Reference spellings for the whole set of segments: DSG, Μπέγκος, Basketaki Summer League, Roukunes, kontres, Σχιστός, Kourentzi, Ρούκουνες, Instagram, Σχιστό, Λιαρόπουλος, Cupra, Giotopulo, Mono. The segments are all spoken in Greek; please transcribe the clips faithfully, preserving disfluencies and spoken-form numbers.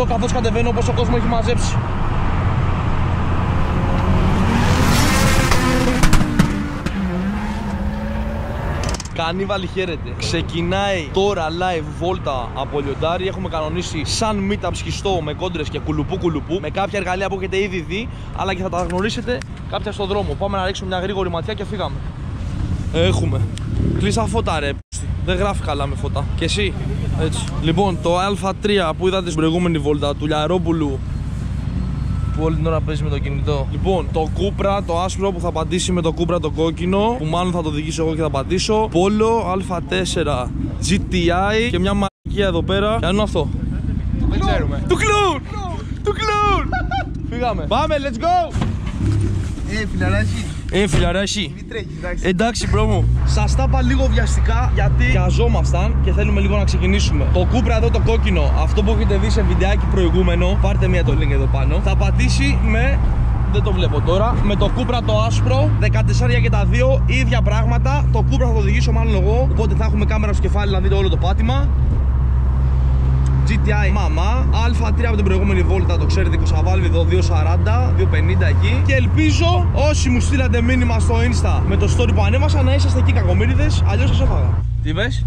εδώ καθώς κατεβαίνω πόσο κόσμο έχει μαζέψει. Κανίβαλη, χαίρετε. Ξεκινάει τώρα live βόλτα από λιοντάρι. Έχουμε κανονίσει σαν meetup Σχιστό με κόντρες και κουλουπού κουλουπού. Με κάποια εργαλεία που έχετε ήδη δει, αλλά και θα τα γνωρίσετε κάποια στον δρόμο. Πάμε να ρίξουμε μια γρήγορη ματιά και φύγαμε. Έχουμε. Κλείσα φώτα, ρε. Δεν γράφει καλά με φώτα. Και εσύ. Έτσι. Λοιπόν, το Α τρία που είδατε στην προηγούμενη βόλτα του Λιαρόπουλου, που όλη την ώρα παίζει με το κινητό. Λοιπόν, το Cupra, το άσπρο που θα πατήσει με το Cupra το κόκκινο, που μάλλον θα το οδηγήσω εγώ και θα πατήσω. Polo Α τέσσερα τζι τι άι και μια μαγική εδώ πέρα. Ποια είναι αυτό? Δεν ξέρουμε. Του κλούν! Του κλούν! Φύγαμε. Πάμε, let's go! Ε, φιλαράκι. Ε, φιλαράκι. Μην τρέχει, εντάξει. Εντάξει, μπρο μου. Σας τα είπα λίγο βιαστικά γιατί βιαζόμασταν και θέλουμε λίγο να ξεκινήσουμε. Το Cupra εδώ το κόκκινο, αυτό που έχετε δει σε βιντεάκι προηγούμενο, πάρτε μία το link εδώ πάνω, θα πατήσει με. Δεν το βλέπω τώρα. Με το Cupra το άσπρο, δεκατέσσερα και τα δύο, ίδια πράγματα. Το Cupra θα το οδηγήσω μάλλον εγώ, οπότε θα έχουμε κάμερα στο κεφάλι να δείτε όλο το πάτημα. τζι τι άι μαμά, Α τρία από την προηγούμενη βόλτα, το ξέρετε, είκοσι βάλβιδο, διακόσια σαράντα, διακόσια πενήντα εκεί. Και ελπίζω όσοι μου στείλατε μήνυμα στο Insta με το story που ανέβασα να είσαστε εκεί κακομύριδες, αλλιώς σας έφαγα. Τι είπες?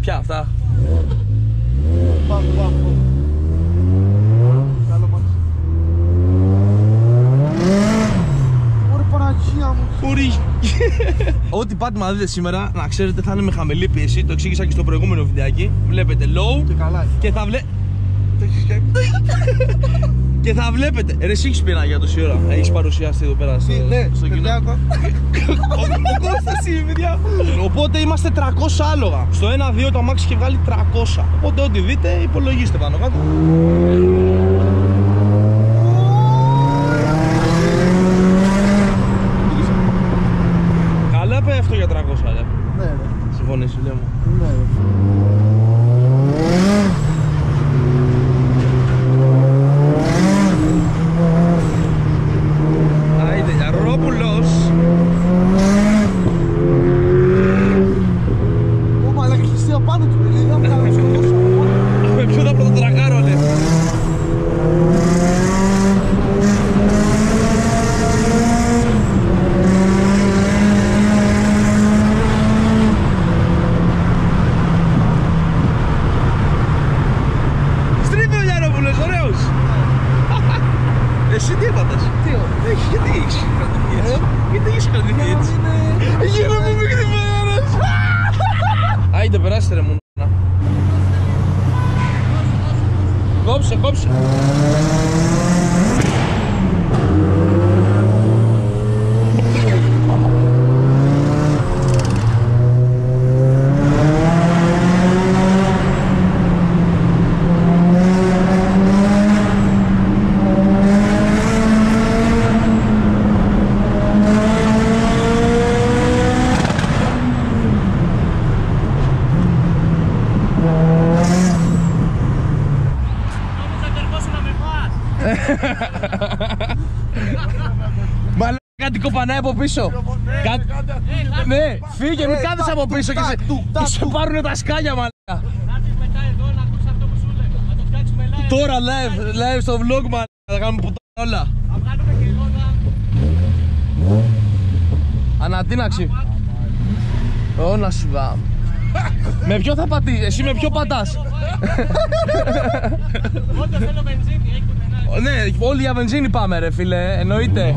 Ποια αυτά? Πάμε, πάμε. Καλό μας. Ωραία Παναγία μου. Ωραία. Ό,τι πάτημα δείτε σήμερα, να ξέρετε, θα είναι με χαμηλή πίεση. Το εξήγησα και στο προηγούμενο βιντεάκι. Βλέπετε low. Και καλά. Και θα βλέπετε. Και θα βλέπετε. Ρε, εσύ έχεις πειρά για τόση ώρα. Έχεις παρουσιαστεί εδώ πέρα στο κοινό. Οπότε είμαστε τριακόσια άλογα. Στο ένα δύο το αμάξι έχει βγάλει τριακόσια. Οπότε ό,τι δείτε, υπολογίστε πάνω κάτω. Αυτό για τριακόσια, ρε. Ναι, ρε. Συμφωνείς, λέω μου. Ναι, ρε. Άιντε, Λιαρόπουλος. Ω, μαλάκα, χιστεί απάνω του, παιδί. Δεν θα με ποιο θα πρωτοτρακάρω, ρε. Κόψε, κόψε. Μαλάκα, την κοπανάει από πίσω. Ναι, φύγε, μην κάθεσαι από πίσω και σε πάρουνε τα σκάλια, μαλάκα. Κάτσεις μετά εδώ να ακούσεις αυτό που σου λέγα. Να το φτιάξουμε live. Τώρα live στο vlog, μαλάκα, θα κάνουμε πουτάνα όλα. Θα βγάλουμε και εγώ να... Ανατείναξη. Ω, να σου βγάλω. Με ποιο θα πατήσεις, εσύ με ποιο πατάς? Όταν θέλω βενζίνη, έχει. Ναι, όλοι για βενζίνη πάμε, ρε φίλε, εννοείται.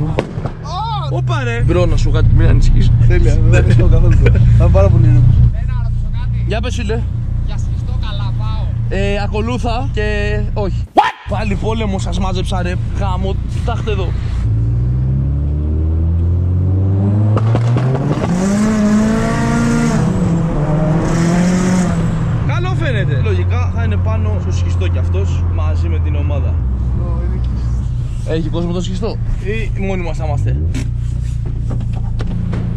Ωπα ρε! Μπρο, να σου κάτι, μην ανησυχείς. Τέλεια, δεν πιστεύω καθόλου. Θα είμαι πάρα πολύ ήρεμος. Ένα, να ρωτήσω κάτι. Για πες, φίλε. Για Σχιστό καλά πάω? Ε, ακολούθα και όχι. Πάλι πόλεμο σας μάζεψα, ρε. Γάμο, κοιτάξτε εδώ. Καλό φαίνεται. Λογικά θα είναι πάνω στο Σχιστό κι αυτός, μαζί με την ομάδα. Έχει κόσμο το Σχιστό ή μόνοι μας θα είμαστε?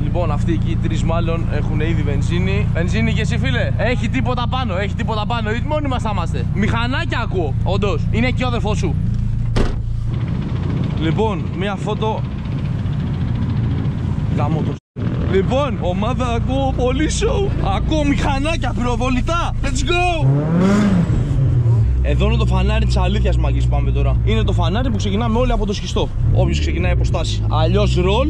Λοιπόν, αυτοί εκεί οι τρεις μάλλον έχουν ήδη βενζίνη. Βενζίνη και εσύ, φίλε. Έχει τίποτα πάνω, έχει τίποτα πάνω. Ή μόνοι μας θα είμαστε. Μηχανάκια ακούω, όντως. Είναι και ο αδερφός σου. Λοιπόν, μία φώτο. Γαμώ το. Λοιπόν, ομάδα ακούω πολύ show. Ακούω μηχανάκια πυροβολητά. Let's go. Εδώ είναι το φανάρι της αλήθειας, μαγκής, πάμε τώρα. Είναι το φανάρι που ξεκινάμε όλοι από το Σχιστό. Όποιος ξεκινάει αποστάσει. Αλλιώς ρολ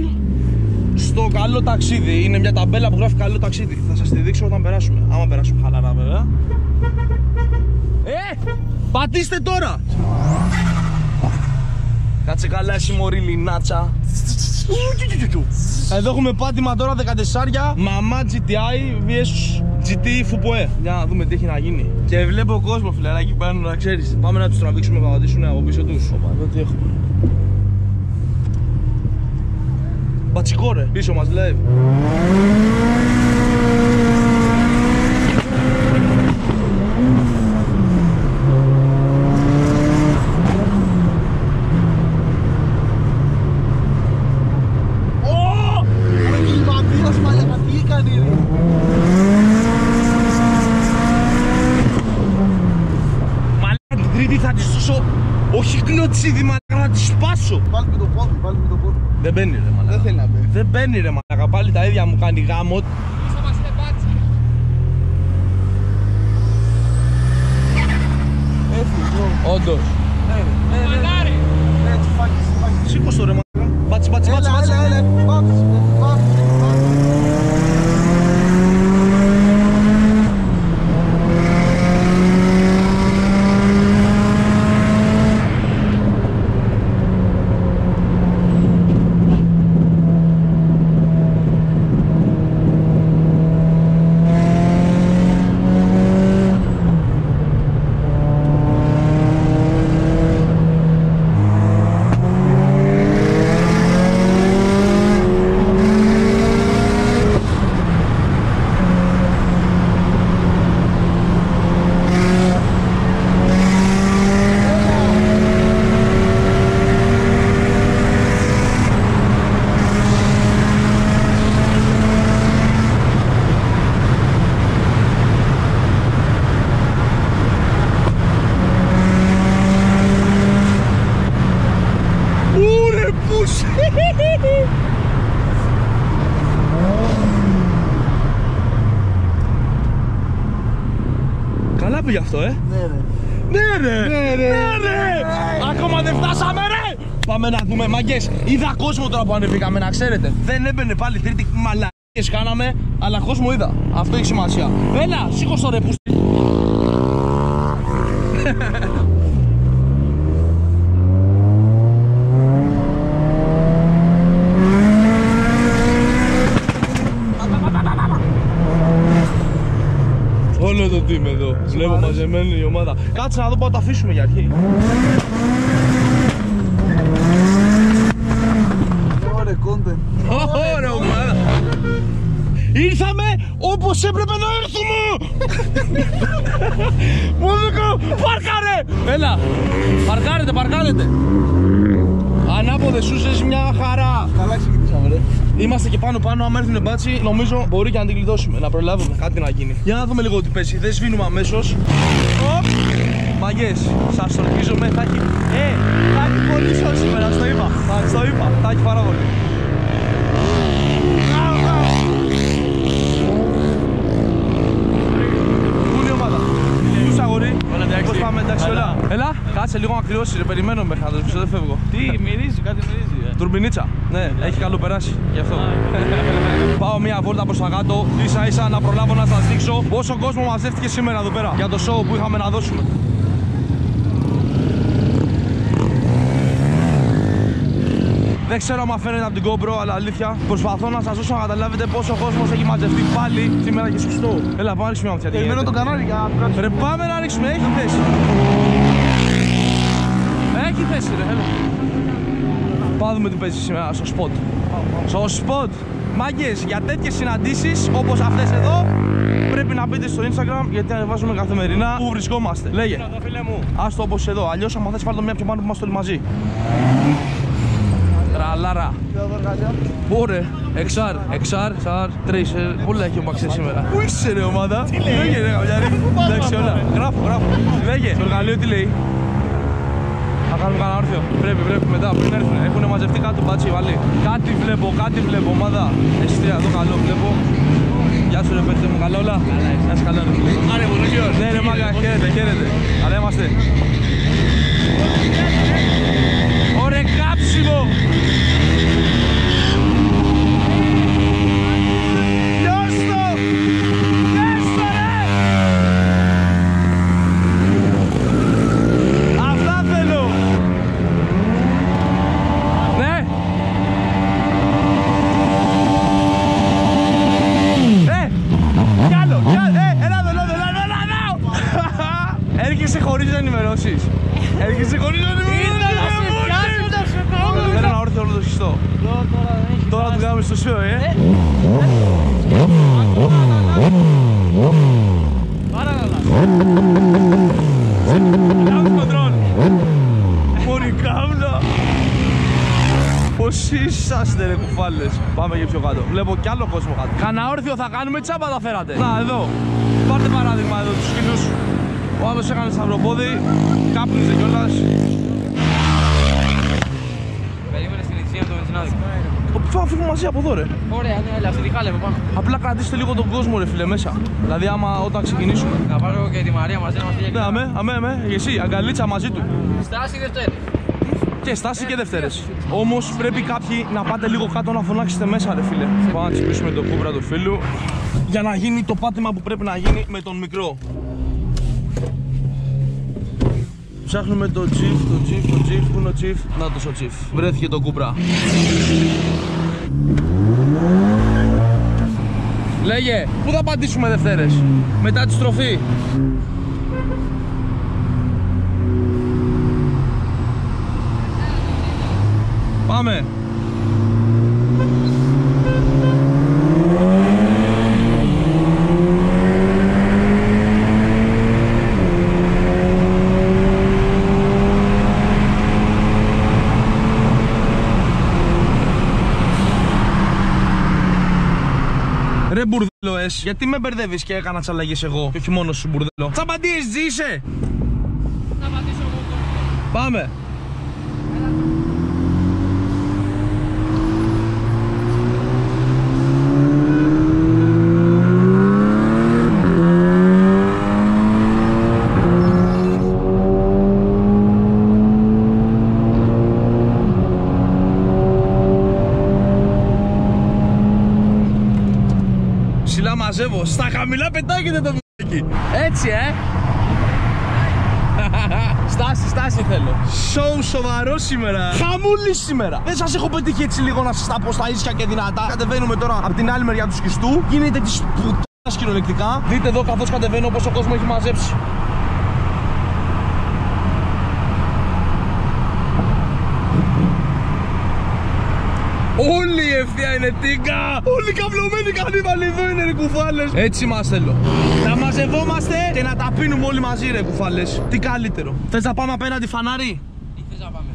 στο καλό ταξίδι. Είναι μια ταμπέλα που γράφει καλό ταξίδι. Θα σας τη δείξω όταν περάσουμε. Άμα περάσουμε, χαλαρά βέβαια. Ε! Πατήστε τώρα! Κάτσε καλά εσύ μωρή λινάτσα. Εδώ έχουμε πάτημα τώρα δεκατεσσάρια μαμά τζι τι άι vs τζι τι Fupoe. Για να δούμε τι έχει να γίνει. Και βλέπω κόσμο φιλαράκι πάνω, να ξέρεις. Πάμε να τους τραβήξουμε να πατήσουν από πίσω τους. Οπα, εδώ τι έχουμε. Μπατσικό ρε, πίσω μας λέει. Όχι κλωτσίδι μαλάκα, να τη σπάσω. Βάλει με το πόδι, βάλει με το πόδι. Δεν μπαίνει ρε μαλάκα. Δεν θέλει να μπαίνει. Δεν μπαίνει ρε μαλάκα, πάλι τα ίδια μου κάνει γάμο. Έφυγε. Όντως. Ναι ρε. Μαλάρι. Ναι, τσουφάκι, τσουφάκι. Σήκωσε το ρε μαλάκα. Μπάτσι, μπάτσι, μπάτσι. Έλα, έλα, έλα. Μπάτσι, μπάτσι. Καλά πήγε αυτό, ε! Ναι ρε! Ναι ρε! Ναι ρε! Ακόμα δεν φτάσαμε ρε! Πάμε να δούμε, μαγκές! Είδα κόσμο τώρα που ανεβήκαμε, να ξέρετε! Δεν έμπαινε πάλι τρίτη, μαλακίες κάναμε, αλλά κόσμο είδα! Αυτό έχει σημασία! Έλα, σήκωσε ρε πούστη! Όλο το team εδώ, βλέπω μαζεμένη η ομάδα. Κάτσε να δω πού τα αφήσουμε για αρχή. Ωραία content. Ωραία ομάδα. Ήρθαμε όπως έπρεπε να έρθουμε. Μούδικο, παρκάρε. Έλα, παρκάρετε, παρκάρετε. Ανάποδες σούσες μια χαρά. Καλά ξεκινήσαμε ρε. Είμαστε και πάνω πάνω, άμα έρθουνε μπάτσι, νομίζω μπορεί και να την κλειδώσουμε, να προλάβουμε κάτι να γίνει. Για να δούμε λίγο τι πέσει, δεν σβήνουμε αμέσως. Μαγκές, σας στορκίζομαι, θα έχει... Ε, θα έχει πολύ σωρή σήμερα, στο είπα, στο είπα, θα έχει πάρα πολύ. Πού είναι η ομάδα, ποιος αγορεί, πώς πάμε, εντάξει όλα. Έλα, κάτσε λίγο να κρυώσει ρε, περιμένω μέχρι να το σπίσω, δεν φεύγω. Τι, μυρίζει, κάτι μυρίζει. Τουρμπινίτσα, ναι, έχει καλό περάσει, γι' αυτό. Πάω μια βόλτα προς τα κάτω, ίσα ίσα να προλάβω να σας δείξω πόσο κόσμο μαζεύτηκε σήμερα εδώ πέρα για το show που είχαμε να δώσουμε. Δεν ξέρω αν φαίνεται από την Cupra, αλλά αλήθεια προσπαθώ να σας δώσω να καταλάβετε πόσο κόσμος έχει μαζευτεί πάλι σήμερα και Σχιστό. Έλα, πάμε να ρίξουμε μια ματιά. Περιμένω το κανάλι για να πράξουμε. Ρε, πάμε να ρίξουμε, έχει θέση. Έχει θέση ρε, έλα. Πάμε δούμε τι παίζει σήμερα στο σποτ. Στο σποτ! Μάγκες, για τέτοιες συναντήσεις όπως αυτές εδώ πρέπει να μπείτε στο Instagram γιατί ανεβάζουμε καθημερινά που βρισκόμαστε. Λέγε. Άστο όπως εδώ. Αλλιώς άμα θες βάλτε μια πιο πάνω που είμαστε όλοι μαζί. Τραλάρα. Ωραία. Εξάρ, εξάρ, εξάρ, τρεις. Πολλά έχει ο Μαξέ σήμερα. Πού είσαι ρε ομάδα. Τι λέει. Λέγε ρε γαμπιάρι. Εντάξει όλα. Γράφω, γράφω. Λέγε. Το εργαλείο τι λέει. Θα κάνουμε κανένα όρθιο. Πρέπει, πρέπει μετά πριν έρθουν. Έχουν μαζευτεί κάτω μπάτσι βαλί. Κάτι βλέπω, κάτι βλέπω. Ομάδα εστία εδώ καλό βλέπω. Γεια σου ρε παιδί μου, καλά όλα. Καλά, είσαι. Άρε, πολύ ωραίο. Ναι, ρε μάγκα, χαίρετε, χαίρετε. Αλλά είμαστε. Ωρε κάψιμο. Έρχεσαι χωρίς να ενημερώσεις. Έρχεσαι χωρίς να ενημερώσεις. Ήρθα να σε πιάσω, να σε κάνω. Πέρα να όρθω όλο το Σχιστό. Τώρα του κάνουμε στο σιό, ε. Πάρα καλά. Κάμου κοντρόλ. Μόνοι κάμνα. Πώς είσαστε ρε κουφάλες. Πάμε και πιο κάτω. Βλέπω κι άλλο κόσμο κάτω. Καναόρθιο θα κάνουμε, τσάμπα τα φέρατε. Να, εδώ. Πάρτε παράδειγμα εδώ τους σκηνούς. Ο άλλος έκανε σταυροπόδι, κάπνιζε κιόλας. Περίμενε στην ηχεία από το βενζινάδικο. Θα φύγουμε μαζί από εδώ ρε. Ωραία, ναι, έλα, αυτή τη χάλευε πάνω. Απλά κρατήστε λίγο τον κόσμο ρε φίλε μέσα. Δηλαδή άμα όταν ξεκινήσουμε. Να πάρω και τη Μαρία μαζί να μας στείλει. Ναι, αμέ, αμέ, αμέ, εσύ, αγκαλίτσα μαζί του. Στάση Δευτέρες. Και στάση και Δευτέρες. Όμως πρέπει κάποιοι να πάτε λίγο κάτω να φωνάξετε μέσα ρε φίλε. Πάμε να τσιπήσουμε το Cupra του φίλου. Για να γίνει το πάτημα που πρέπει να γίνει με τον μικρό. Ψάχνουμε το τζιφ, το τζιφ, το τζιφ, πού είναι ο τζιφ, νάτος ο τζιφ. Βρέθηκε το Cupra. Λέγε, πού θα πατήσουμε Δευτέρες, μετά τη στροφή. Πάμε. Ρε μπουρδελοές, γιατί με μπερδεύεις και έκανα τσαλλαγές εγώ και όχι μόνος σου μπουρδελό. Τσαμπαντίες είσαι! Τσαμπαντήσω εγώ το. Πάμε! Στα χαμηλά πετάγεται το βιβλίο. Έτσι, ε! Στάση, στάση θέλω. Σοου σοβαρό σήμερα. Χαμούλη σήμερα. Δεν σας έχω πετύχει έτσι λίγο να σας τα πω στα ίσια και δυνατά. Κατεβαίνουμε τώρα από την άλλη μεριά του Σχιστού. Γίνεται τη πουτάς κυριολεκτικά. Δείτε εδώ καθώς κατεβαίνω πόσο κόσμο έχει μαζέψει. Όλη η ευθεία είναι τίγκα! Όλοι καυλωμένοι κανίβαλοι εδώ είναι ρε κουφάλες! Έτσι μας θέλω! Να μαζευόμαστε και να τα πίνουμε όλοι μαζί ρε κουφάλες! Τι καλύτερο! Θες να πάμε απέναντι φανάρι? Ή θες να πάμε?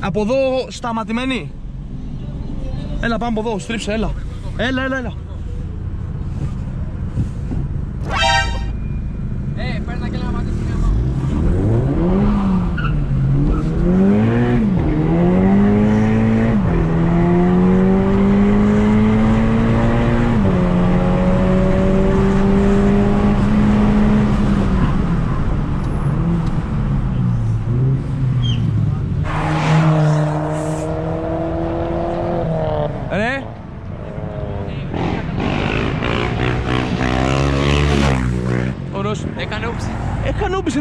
Από εδώ σταματημένοι! Έλα πάμε από εδώ, στρίψε, έλα! Έλα, έλα, έλα! Ε, παίρνα και ένα μάτι στην εδώ!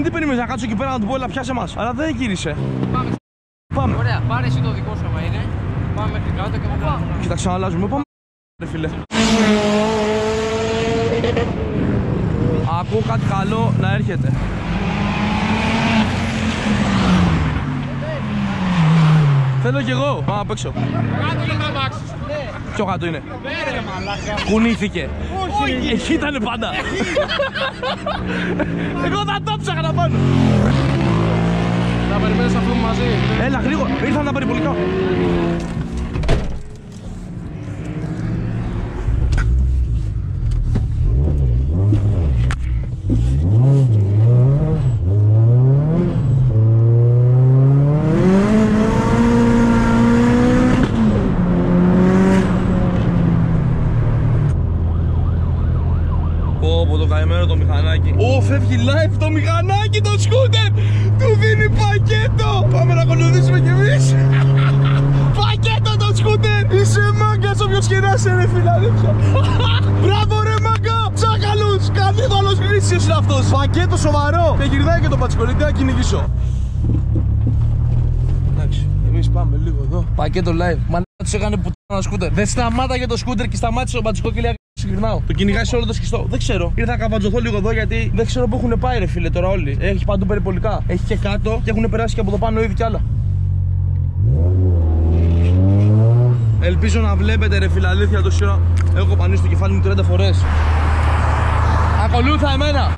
Τι περίμενε να κάτσω εκεί πέρα να του πω έλα πιάσε μας. Αλλά δεν γύρισε. Πάμε. Πάμε. Ωραία, πάρε εσύ το δικό σου άμα είναι. Πάμε μέχρι κάτω και μετά. Κοιτάξτε να αλλάζουμε. Πάμε ρε φίλε. Ακούω κάτι καλό να έρχεται. Θέλω κι εγώ. Πάμε απ' έξω. Κάτω για να αλλάξεις. Πιο κάτω είναι. Κουνήθηκε. Όχι. Εκεί ήτανε πάντα. Εγώ θα το ψάχνα πάνω. Θα περιμένεις αυτό μαζί. Έλα γρήγορα. Ήρθαν τα περιπολικά. Καημένο το μηχανάκι. Ω, φεύγει live το μηχανάκι, το σκούτερ! Του δίνει πακέτο! Πάμε να ακολουθήσουμε κι εμείς! Πακέτο το σκούτερ! Είσαι μάγκας, όποιος χειράσαι ρε φιλαδίψα! Μπράβο ρε μάγκα! Τσάκαλος! Καθίδωλος γνήσιος είναι αυτός! Πακέτο σοβαρό! Και γυρνάει και το πατσικολίτι, να κυνηγήσω! Εντάξει, εμείς πάμε λίγο εδώ. Πακέτο live. Μαλάκα τους έκανε πουτάνα σκούτερ. Δεν σταμάτα για το σκούτερ και σταμάτησε τον πατσικολίτι. Συγγυρνάω. Το κυνηγάσει όλο το σχιστό. Δεν ξέρω. Ήρθα να καβατζωθώ λίγο εδώ γιατί δεν ξέρω πού έχουν πάει ρε φίλε τώρα όλοι. Έχει παντού περιπολικά. Έχει και κάτω και έχουν περάσει και από το πάνω ήδη κι άλλα. Ελπίζω να βλέπετε ρε φίλε αλήθεια το σύρο. Έχω πανίσει το κεφάλι μου τριάντα φορές. Ακολούθα εμένα.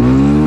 Thank you.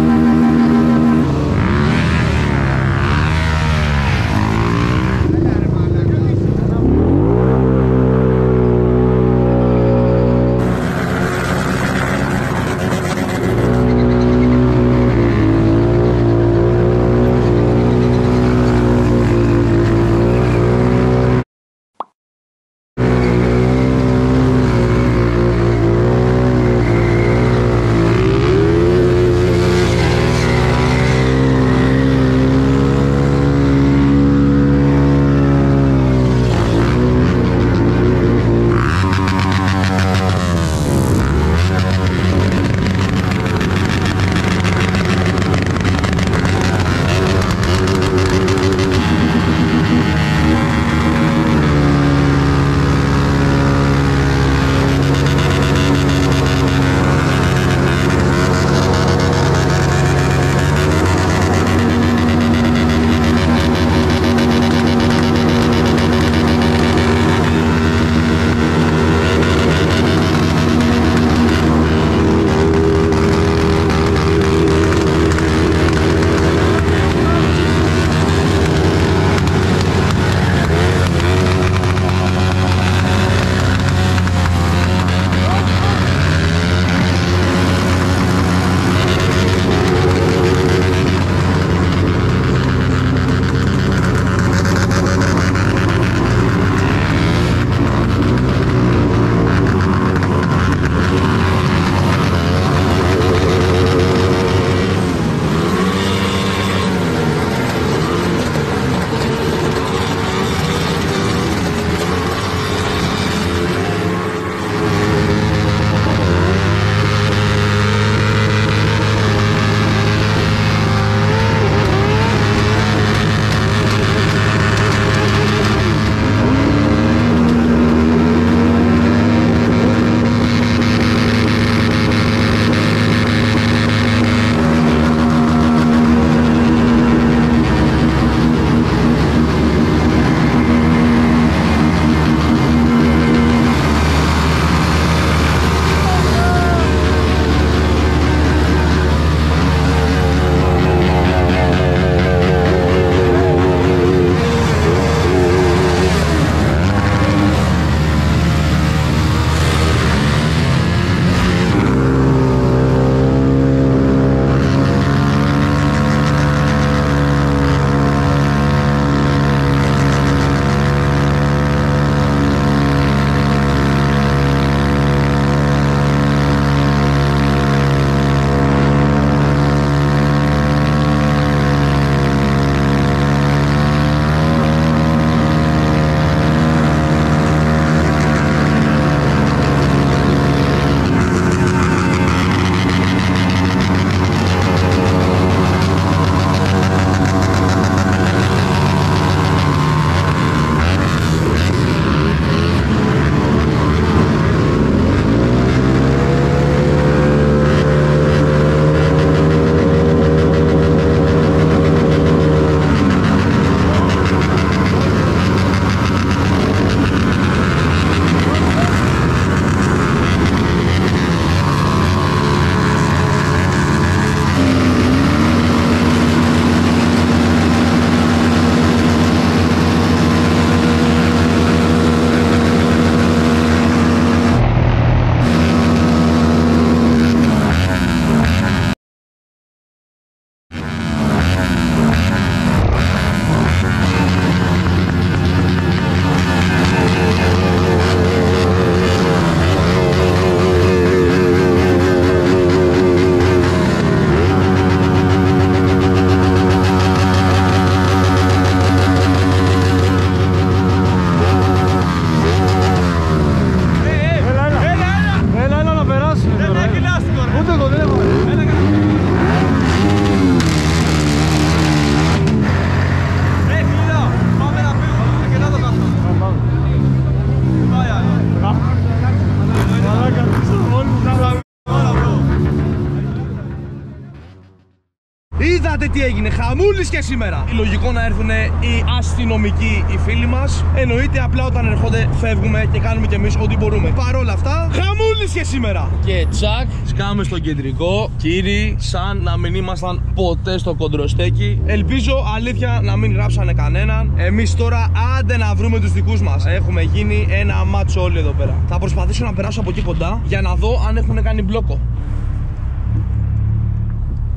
Είδατε τι έγινε, χαμούλης και σήμερα. Λογικό να έρθουν οι αστυνομικοί, οι φίλοι μας. Εννοείται, απλά όταν έρχονται φεύγουμε και κάνουμε κι εμείς ό,τι μπορούμε. Παρ' όλα αυτά, χαμούλης και σήμερα. Και τσακ, σκάμε στο κεντρικό. Κύριοι, σαν να μην ήμασταν ποτέ στο κοντροστέκι. Ελπίζω αλήθεια να μην ράψανε κανέναν. Εμείς τώρα άντε να βρούμε τους δικούς μας. Έχουμε γίνει ένα μάτσο όλοι εδώ πέρα. Θα προσπαθήσω να περάσω από εκεί κοντά για να δω αν έχουν κάνει μπλόκο.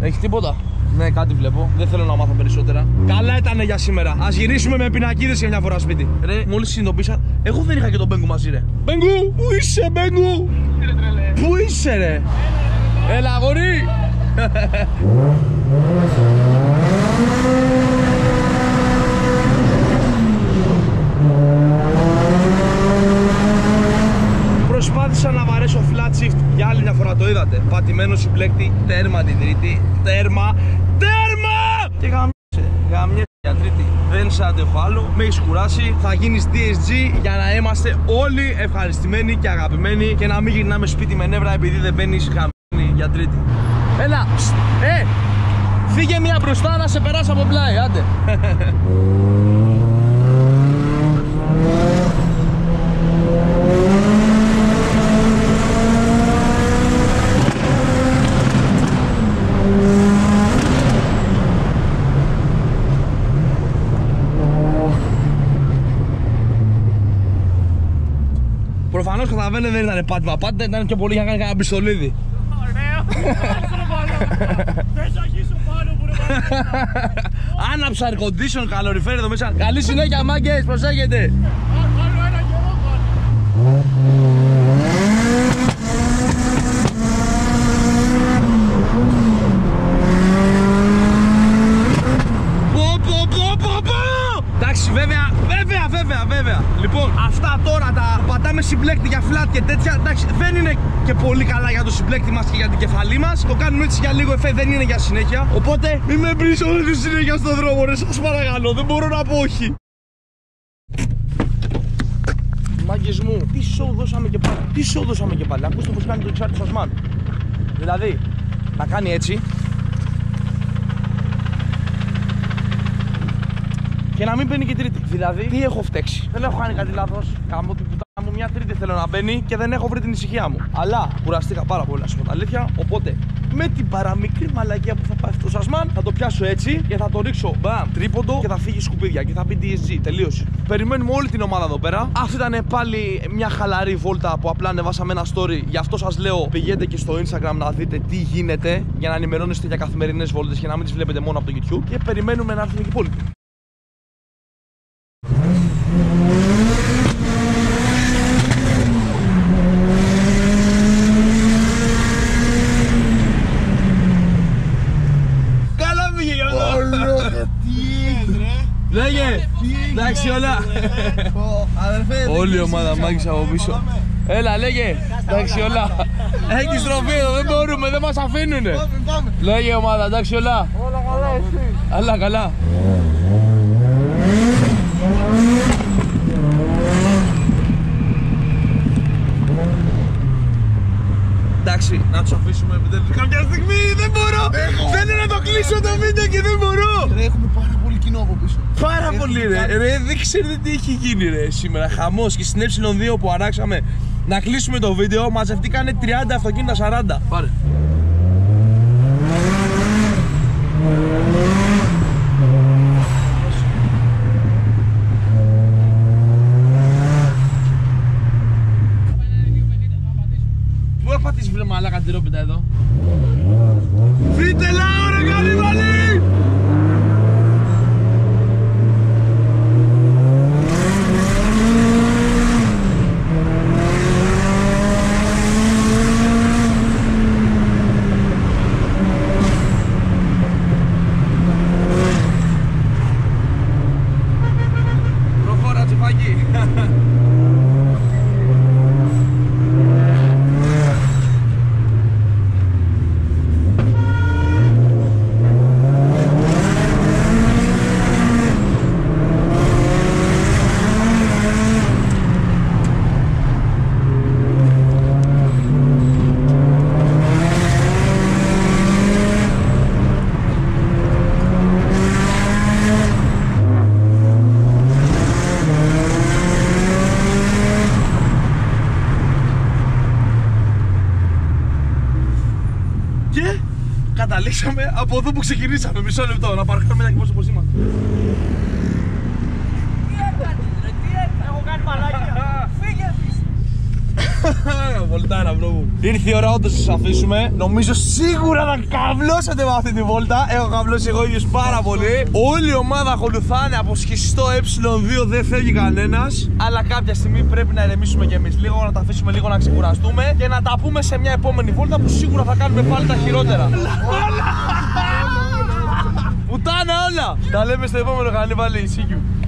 Έχει τίποτα. Ναι, κάτι βλέπω. Δεν θέλω να μάθω περισσότερα. Καλά ήταν για σήμερα. Ας γυρίσουμε με πινακίδες για μια φορά σπίτι. Ρε, μόλις συνειδητοποίησα, εγώ δεν είχα και τον Μπέγκου μαζί, ρε. Μπέγκου, πού είσαι, Μπέγκου? Πού είσαι, ρε? Έλα, αγόρι. Προσπάθησα να βαρέσω flat shift για άλλη μια φορά, το είδατε. Πατημένο συμπλέκτη, τέρμα την Τρίτη, τέρμα, τέρμα! Και γαμιέσαι, γαμιέσαι για Τρίτη. Δεν σ' αντέχω άλλο, με έχεις κουράσει. Θα γίνεις ντι ες τζι για να είμαστε όλοι ευχαριστημένοι και αγαπημένοι και να μην γυρνάμε σπίτι με νεύρα επειδή δεν μπαίνεις γαμιέσαι για Τρίτη. Έλα, ε! Φύγε μια μπροστά να σε περάσει από πλάι, άντε. Προφανώς καταλαβαίνετε δεν ήταν πάτημα, πάτημα ήταν πιο πολύ για να κάνει κανένα πιστολίδι. Ωραίο, δεν σ' αρχίσω πάνω που ρε μάλλον. Άναψα air condition, καλοριφέρει εδώ μέσα. Καλή συνέχεια μάγκες, προσέχετε. Άλλο ένα και εγώ πάνω. Βέβαια, βέβαια, βέβαια, βέβαια. Λοιπόν, αυτά τώρα τα πατάμε συμπλέκτη για flat και τέτοια. Εντάξει, δεν είναι και πολύ καλά για το συμπλέκτη μας και για την κεφαλή μας. Το κάνουμε έτσι για λίγο εφέ, δεν είναι για συνέχεια. Οπότε, μην με μπρεις όλη τη συνέχεια στον δρόμο, ρε, σας παρακαλώ, δεν μπορώ να πω όχι. Μάγκες μου, τι σοου δώσαμε και πάλι, τι σοου δώσαμε και πάλι. Ακούστε πως κάνει το εξάρτητος ασμάν. Δηλαδή, να κάνει έτσι και να μην μπαίνει και τρίτη. Δηλαδή, τι έχω φταίξει? Δεν έχω κάνει κάτι λάθος. Κάμω την πουτά μου, μια τρίτη θέλω να μπαίνει και δεν έχω βρει την ησυχία μου. Αλλά κουραστήκα πάρα πολύ, να σου πω τα αλήθεια. Οπότε, με την παραμικρή μαλακία που θα πάει αυτό το σασμάν, θα το πιάσω έτσι και θα το ρίξω μπαμ τρίποντο και θα φύγει σκουπίδια και θα πει ντι ες τζι. Τελείωσε. Περιμένουμε όλη την ομάδα εδώ πέρα. Αυτή ήταν πάλι μια χαλαρή βόλτα που απλά ανεβάσαμε ένα story. Γι' αυτό σας λέω, πηγαίνετε και στο Instagram να δείτε τι γίνεται για να ενημερώνεστε για καθημερινές βόλτες και να μην τις βλέπετε μόνο από το YouTube. Και περιμένουμε να έρθουν και οι υπόλοιποι. Λέγε! Εντάξει όλα! Όλη η ομάδα μάγισσα από πίσω. Έλα λέγε! Εντάξει όλα! Έχει στροφή εδώ, δεν μπορούμε, δεν μας αφήνουνε! Λέγε ομάδα, εντάξει όλα! Όλα καλά εσύ! Αλλά καλά! Εντάξει, να τους αφήσουμε επιτέλους. Κάποια στιγμή δεν μπορώ! Θέλω να το κλείσω το βίντεο και δεν μπορώ! Έχουμε πάρα πολύ κοινό από πίσω. Πάρα πολύ ρε, ρε, δεν ξέρετε τι έχει γίνει ρε σήμερα. Χαμός και στην ε δύο που αράξαμε να κλείσουμε το βίντεο, μαζευτήκανε τριάντα αυτοκίνητα, σαράντα. Πάρε. Πού έχω πατήσει βρε μαλάκα την ρόπιτα εδώ. Φύτε λάω ρε καλυβαλή. πήγαμε από εδώ που ξεκινήσαμε. Μισό λεπτό, να παρκάρουμε ένα κοιμός όπως είμαστε. Τι έκανε, ρε, τι έκανε, έχω κάνει μαλάκια. Φύγε πίσω. Βολτάρα, μπρο μου. Ήρθε η ώρα όντως να σας αφήσουμε. Νομίζω σίγουρα να καβλώσατε με αυτή τη βόλτα. Έχω καβλώσει εγώ ίδιος πάρα πολύ. Όλη η ομάδα ακολουθάνε από Σχιστό ε δύο, δεν φεύγει κανένας. Αλλά κάποια στιγμή πρέπει να ηρεμήσουμε κι εμείς λίγο, να τα αφήσουμε λίγο να ξεκουραστούμε και να τα πούμε σε μια επόμενη βόλτα που σίγουρα θα κάνουμε πάλι τα χειρότερα. Πουτάνα όλα! Τα λέμε στο επόμενο κανάλι. See you.